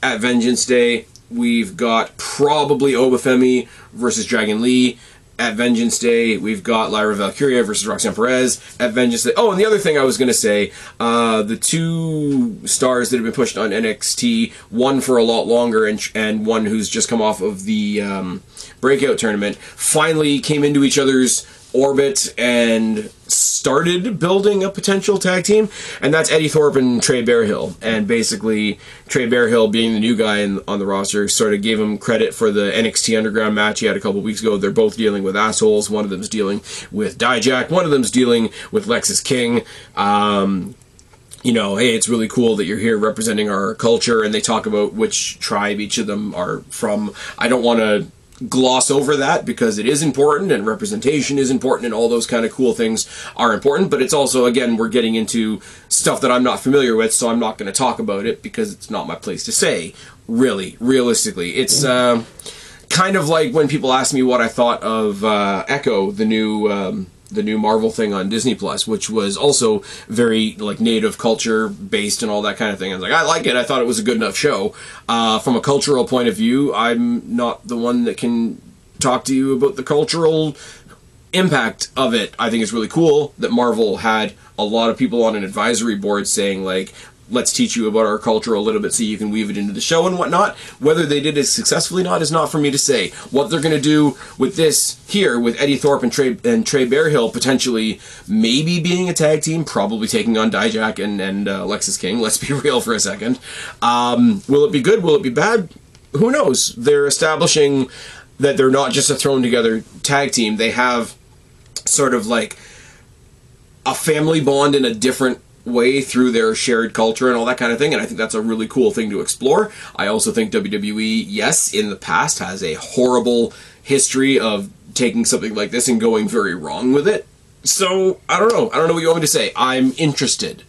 at Vengeance Day. We've got probably Obafemi versus Dragon Lee at Vengeance Day. We've got Lyra Valkyria versus Roxanne Perez at Vengeance Day. Oh, and the other thing I was going to say, the two stars that have been pushed on NXT, one for a lot longer and one who's just come off of the breakout tournament, finally came into each other's orbit and started building a potential tag team, and that's Eddie Thorpe and Trey Bearhill. And basically, Trey Bearhill, being the new guy on the roster, sort of gave him credit for the NXT Underground match he had a couple weeks ago. They're both dealing with assholes. One of them's dealing with Dijak. One of them's dealing with Lexus King. You know, hey, it's really cool that you're here representing our culture, and they talk about which tribe each of them are from. I don't want to gloss over that because it is important and representation is important and all those kind of cool things are important, but it's also, again, we're getting into stuff that I'm not familiar with, so I'm not going to talk about it because it's not my place to say, really, realistically. It's kind of like when people ask me what I thought of Echo, the new Marvel thing on Disney Plus, which was also very like native culture based and all that kind of thing. I was like, I like it. I thought it was a good enough show. From a cultural point of view, I'm not the one that can talk to you about the cultural impact of it. I think it's really cool that Marvel had a lot of people on an advisory board saying like, let's teach you about our culture a little bit so you can weave it into the show and whatnot. Whether they did it successfully or not is not for me to say. What they're going to do with this here, with Eddie Thorpe and Trey Bearhill potentially maybe being a tag team, probably taking on Dijak and Lexus King, let's be real for a second. Will it be good? Will it be bad? Who knows? They're establishing that they're not just a thrown-together tag team. They have sort of like a family bond in a different way through their shared culture and all that kind of thing, and I think that's a really cool thing to explore. I also think WWE, yes, in the past has a horrible history of taking something like this and going very wrong with it. So, I don't know. I don't know what you want me to say. I'm interested,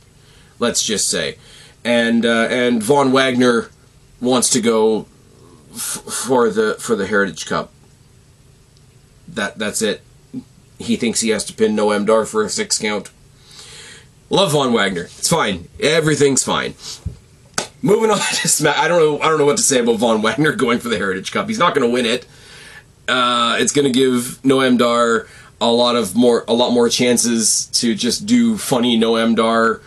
let's just say. And Von Wagner wants to go for the Heritage Cup. That's it. He thinks he has to pin Noam Dar for a 6 count. Love Von Wagner. It's fine. Everything's fine. Moving on to Smack. I don't know what to say about Von Wagner going for the Heritage Cup. He's not going to win it. It's going to give Noam Dar a lot more chances to just do funny no-MDAR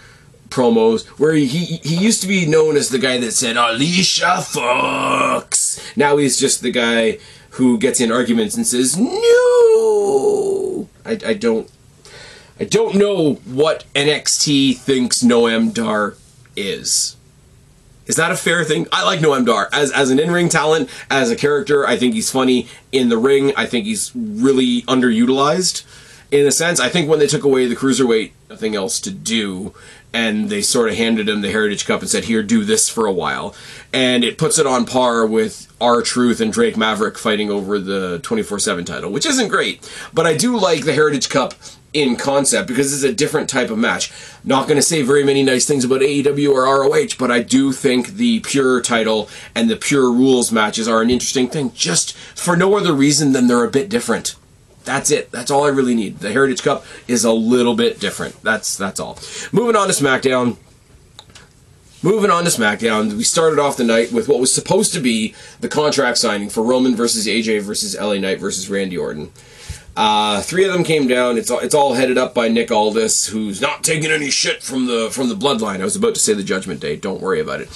promos, where he used to be known as the guy that said Alicia Fox. Now he's just the guy who gets in arguments and says no. I don't know what NXT thinks no-MDAR is. Is that a fair thing? I like Noam Dar as an in-ring talent, as a character. I think he's funny in the ring. I think he's really underutilized in a sense. I think when they took away the cruiserweight, nothing else to do, and they sort of handed him the Heritage Cup and said, here, do this for a while, and it puts it on par with R-Truth and Drake Maverick fighting over the 24/7 title, which isn't great, but I do like the Heritage Cup in concept, because it's a different type of match. Not going to say very many nice things about AEW or ROH, but I do think the pure title and the pure rules matches are an interesting thing, just for no other reason than they're a bit different. That's it. That's all I really need. The Heritage Cup is a little bit different. That's all. Moving on to SmackDown. We started off the night with what was supposed to be the contract signing for Roman versus AJ versus LA Knight versus Randy Orton. Three of them came down. It's all headed up by Nick Aldis, who's not taking any shit from the bloodline. I was about to say the Judgment Day. Don't worry about it.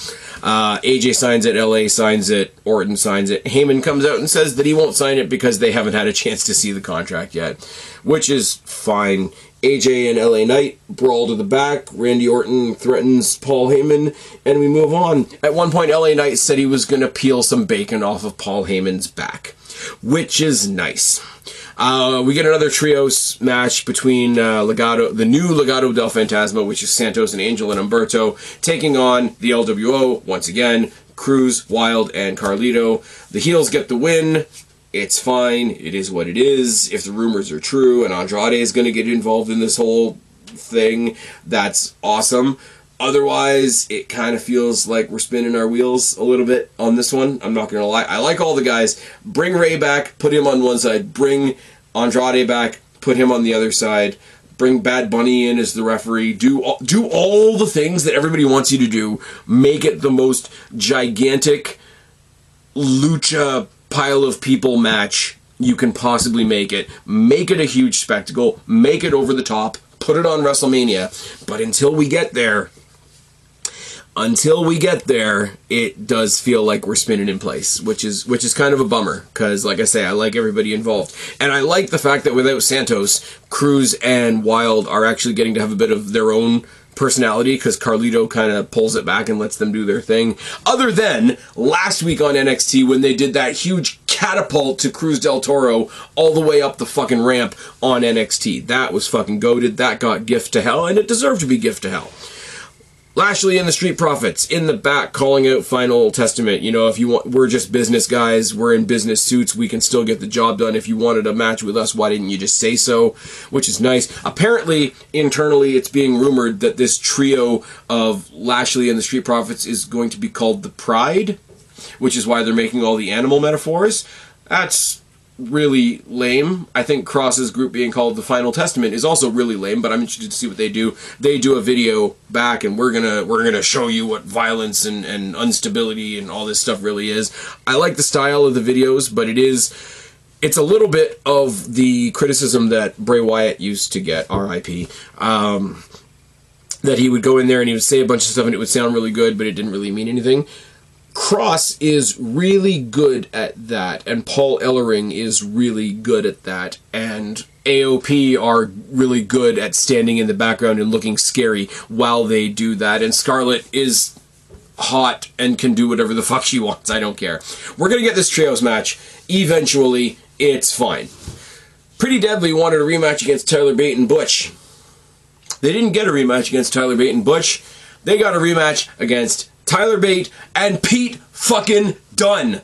AJ signs it. LA signs it. Orton signs it. Heyman comes out and says that he won't sign it because they haven't had a chance to see the contract yet, which is fine. AJ and LA Knight brawl to the back. Randy Orton threatens Paul Heyman, and we move on. At one point, LA Knight said he was going to peel some bacon off of Paul Heyman's back, which is nice. We get another trios match between the new Legado del Fantasma, which is Santos and Angel and Umberto, taking on the LWO once again, Cruz, Wild, and Carlito. The heels get the win. It's fine. It is what it is. If the rumors are true and Andrade is going to get involved in this whole thing, that's awesome. Otherwise, it kind of feels like we're spinning our wheels a little bit on this one. I'm not going to lie. I like all the guys. Bring Ray back, put him on one side. Bring Andrade back, put him on the other side. Bring Bad Bunny in as the referee. Do all the things that everybody wants you to do. Make it the most gigantic lucha pile of people match you can possibly make it. Make it a huge spectacle. Make it over the top. Put it on WrestleMania. But until we get there... it does feel like we're spinning in place, which is kind of a bummer, because like I say, I like everybody involved. And I like the fact that without Santos, Cruz and Wild are actually getting to have a bit of their own personality, because Carlito kind of pulls it back and lets them do their thing. Other than last week on NXT when they did that huge catapult to Cruz del Toro all the way up the fucking ramp on NXT. That was fucking goated. That got gift to hell, and it deserved to be gift to hell. Lashley and the Street Profits in the back calling out Final Testament. You know, if you want, we're just business guys. We're in business suits. We can still get the job done. If you wanted a match with us, why didn't you just say so? Which is nice. Apparently, internally, it's being rumored that this trio of Lashley and the Street Profits is going to be called the Pride, which is why they're making all the animal metaphors. That's really lame. I think Cross's group being called the Final Testament is also really lame, but I'm interested to see what they do. They do a video back, and we're gonna show you what violence and instability and all this stuff really is. I like the style of the videos, but it's a little bit of the criticism that Bray Wyatt used to get, R.I.P., that he would go in there and he would say a bunch of stuff and it would sound really good, but it didn't really mean anything. Cross is really good at that, and Paul Ellering is really good at that, and AOP are really good at standing in the background and looking scary while they do that, and Scarlett is hot and can do whatever the fuck she wants. I don't care. We're going to get this trios match. Eventually, it's fine. Pretty Deadly wanted a rematch against Tyler Bate and Butch. They didn't get a rematch against Tyler Bate and Butch. They got a rematch against Tyler Bate and Pete fucking Dunne.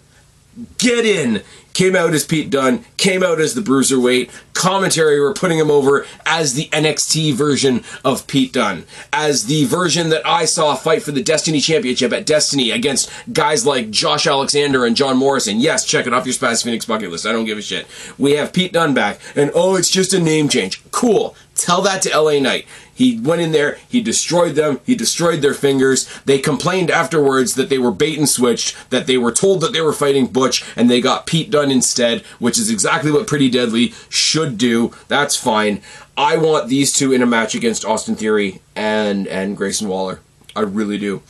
Get in. Came out as Pete Dunne. Came out as the Bruiserweight. Commentary were putting him over as the NXT version of Pete Dunne. As the version that I saw fight for the Destiny Championship at Destiny against guys like Josh Alexander and John Morrison. Yes, check it off your Spaz Phoenix bucket list. I don't give a shit. We have Pete Dunne back. And oh, it's just a name change. Cool. Tell that to LA Knight. He went in there, he destroyed them, he destroyed their fingers. They complained afterwards that they were bait and switched, that they were told that they were fighting Butch, and they got Pete Dunne run instead, which is exactly what Pretty Deadly should do. That's fine. I want these two in a match against Austin Theory and Grayson Waller. I really do.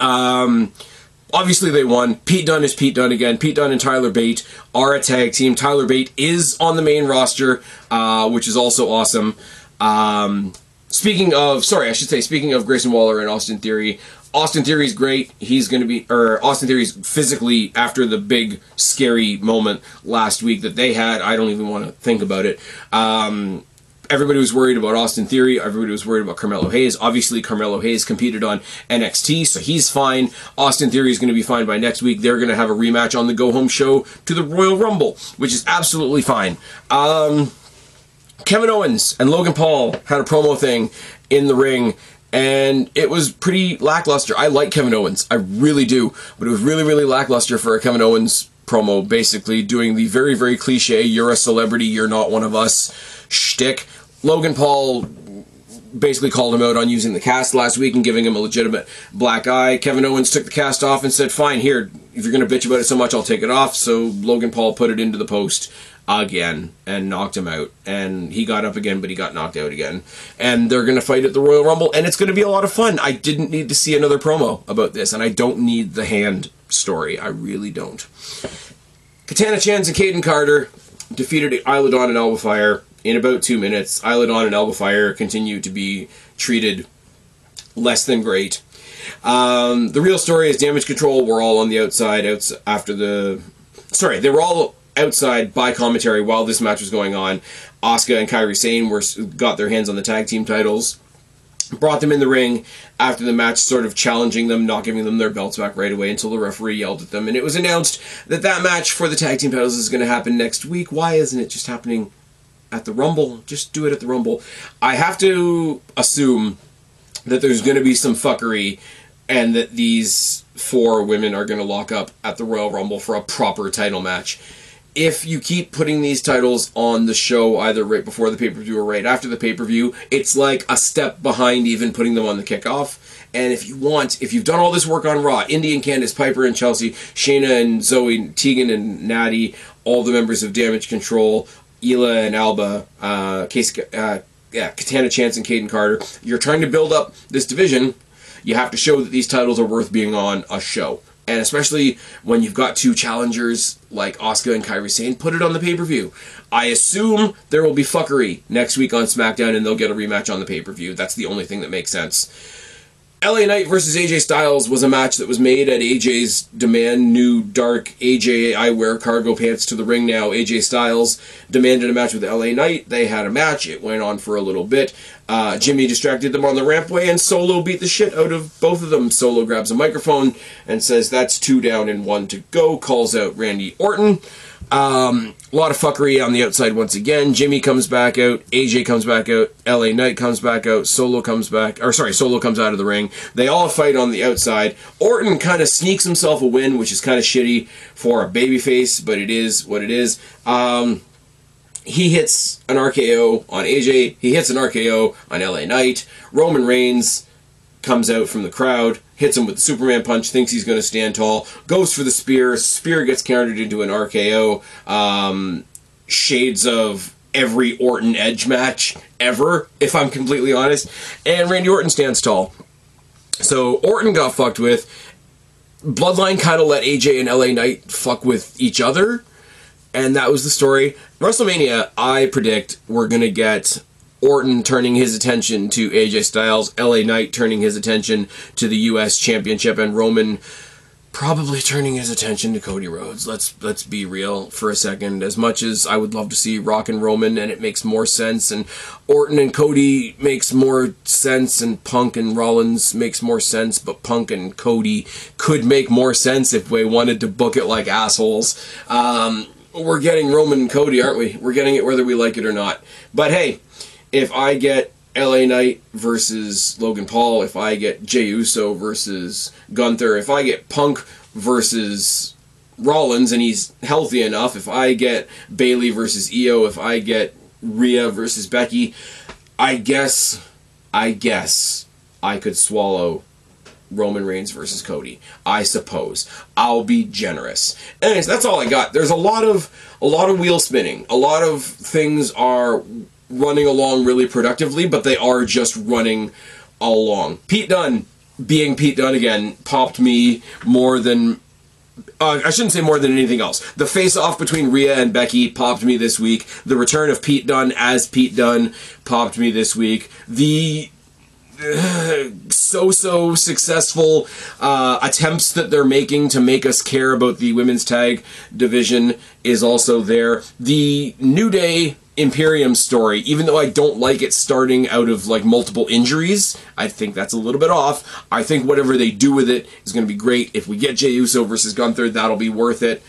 Obviously they won. Pete Dunne is Pete Dunne again. Pete Dunne and Tyler Bate are a tag team. Tyler Bate is on the main roster, which is also awesome. Speaking of Grayson Waller and Austin Theory, Austin Theory's great. Austin Theory's physically, after the big scary moment last week that they had, I don't even want to think about it. Everybody was worried about Austin Theory. Everybody was worried about Carmelo Hayes. Obviously, Carmelo Hayes competed on NXT, so he's fine. Austin Theory is going to be fine by next week. They're going to have a rematch on the go-home show to the Royal Rumble, which is absolutely fine. Kevin Owens and Logan Paul had a promo thing in the ring, and it was pretty lackluster. I like Kevin Owens. I really do. But it was really, really lackluster for a Kevin Owens promo, basically doing the very, very cliche, you're a celebrity, you're not one of us shtick. Logan Paul basically called him out on using the cast last week and giving him a legitimate black eye. Kevin Owens took the cast off and said, fine, here, if you're going to bitch about it so much, I'll take it off. So Logan Paul put it into the post again and knocked him out. And he got up again, but he got knocked out again. And they're going to fight at the Royal Rumble, and it's going to be a lot of fun. I didn't need to see another promo about this, and I don't need the hand story. I really don't. Katana Chance and Caden Carter defeated Isla Dawn and Alba Fire in about 2 minutes. Isla Dawn and Alba Fire continue to be treated less than great. The real story is Damage Control were all on the outside they were all outside by commentary while this match was going on. Asuka and Kairi Sane got their hands on the tag team titles, brought them in the ring after the match, sort of challenging them, not giving them their belts back right away until the referee yelled at them, and it was announced that that match for the tag team titles is going to happen next week. Why isn't it just happening at the Rumble? Just do it at the Rumble. I have to assume that there's going to be some fuckery and that these four women are going to lock up at the Royal Rumble for a proper title match. If you keep putting these titles on the show either right before the pay-per-view or right after the pay-per-view, it's like a step behind even putting them on the kickoff. And if you've done all this work on Raw, Indy and Candice, Piper and Chelsea, Shayna and Zoe, Tegan and Natty, all the members of Damage Control, Ela and Alba, Katana Chance and Caden Carter, you're trying to build up this division, you have to show that these titles are worth being on a show. And especially when you've got two challengers like Asuka and Kairi Sane, put it on the pay-per-view. I assume there will be fuckery next week on SmackDown and they'll get a rematch on the pay-per-view. That's the only thing that makes sense. LA Knight versus AJ Styles was a match that was made at AJ's demand. New dark AJ, I wear cargo pants to the ring now. AJ Styles demanded a match with LA Knight. They had a match. It went on for a little bit. Jimmy distracted them on the rampway, and Solo beat the shit out of both of them. Solo grabs a microphone and says, that's 2 down and 1 to go. Calls out Randy Orton. A lot of fuckery on the outside once again. Jimmy comes back out, AJ comes back out, LA Knight comes back out, Solo comes out of the ring. They all fight on the outside. Orton kind of sneaks himself a win, which is kind of shitty for a babyface, but it is what it is. He hits an RKO on AJ, he hits an RKO on LA Knight. Roman Reigns comes out from the crowd, hits him with the Superman punch, thinks he's going to stand tall, goes for the spear, gets countered into an RKO, shades of every Orton Edge match ever, if I'm completely honest, and Randy Orton stands tall. So Orton got fucked with. Bloodline kind of let AJ and LA Knight fuck with each other, and that was the story. WrestleMania, I predict we're going to get Orton turning his attention to AJ Styles, LA Knight turning his attention to the U.S. Championship, and Roman probably turning his attention to Cody Rhodes. Let's be real for a second. As much as I would love to see Rock and Roman, and it makes more sense, and Orton and Cody makes more sense, and Punk and Rollins makes more sense, but Punk and Cody could make more sense if we wanted to book it like assholes. We're getting Roman and Cody, aren't we? We're getting it whether we like it or not. But hey, if I get LA Knight versus Logan Paul, if I get Jey Uso versus Gunther, if I get Punk versus Rollins and he's healthy enough, if I get Bayley versus Io, if I get Rhea versus Becky, I guess I could swallow Roman Reigns versus Cody, I suppose. I'll be generous. Anyways, that's all I got. There's a lot of wheel spinning. A lot of things are running along really productively, but they are just running along. Pete Dunne, being Pete Dunne again, popped me more than... I shouldn't say more than anything else. The face-off between Rhea and Becky popped me this week. The return of Pete Dunne as Pete Dunne popped me this week. The so-so successful attempts that they're making to make us care about the women's tag division is also there. The New Day Imperium story, even though I don't like it starting out of like multiple injuries, I think that's a little bit off. I think whatever they do with it is going to be great. If we get Jey Uso versus Gunther, that'll be worth it.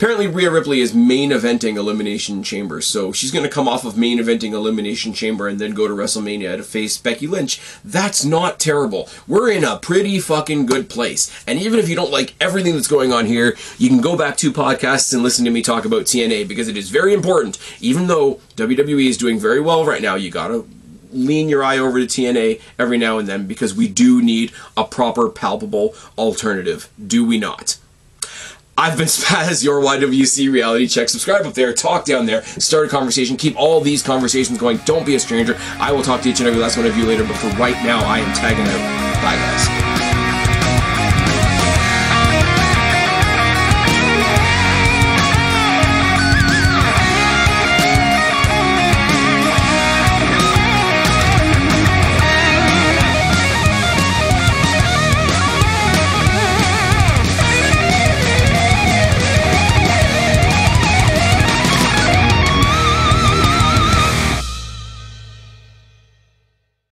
Apparently Rhea Ripley is main eventing Elimination Chamber, so she's going to come off of main eventing Elimination Chamber and then go to WrestleMania to face Becky Lynch. That's not terrible. We're in a pretty fucking good place. And even if you don't like everything that's going on here, you can go back two podcasts and listen to me talk about TNA, because it is very important. Even though WWE is doing very well right now, you gotta lean your eye over to TNA every now and then, because we do need a proper, palpable alternative. Do we not? I've been Spaz, your YWC Reality Check. Subscribe up there, talk down there, start a conversation, keep all these conversations going. Don't be a stranger. I will talk to each and every last one of you later, but for right now, I am tagging out. Bye, guys.